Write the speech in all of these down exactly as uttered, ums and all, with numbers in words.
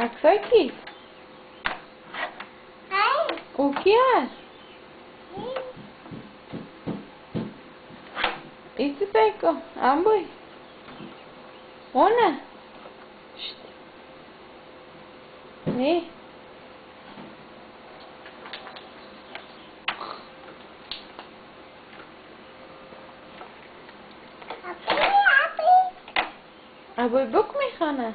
عكسه كي اوكياس ايتسيكو امبوي هنا ني ابوي بوك ميخانه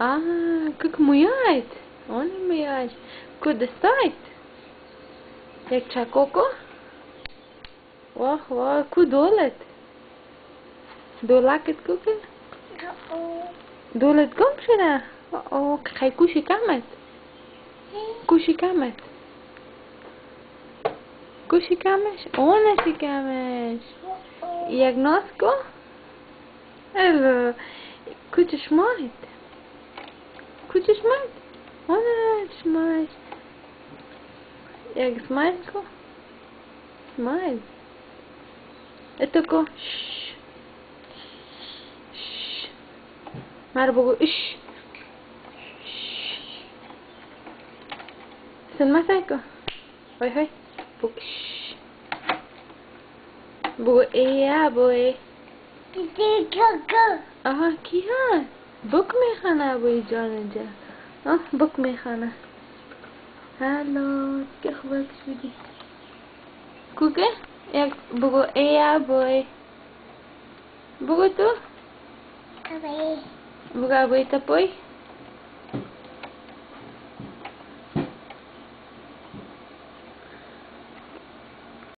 آه كوك ميايت أنا ميايت كود سايت يكشا كوكو واه واه كودولت دولاكت كوك دولت كمشنا أو خي كوشي كامت كوشي كامت كوشي كامش أنا شي كامش يغناسكو ال كوتش مايت كوتش مايت أنا شمايت يغ سمايتكو سمايت اتكو ش ش مربوغو اش سنمسايكو هاي هاي بوكش بو ايه يا بوي اه كيها بوك ميخانه بوي جان جا اه بوك ميخانه هالو كي اخبارك شبيكي كوكي ياك بو ايه يا بوي بو تو بو ابوي تبوي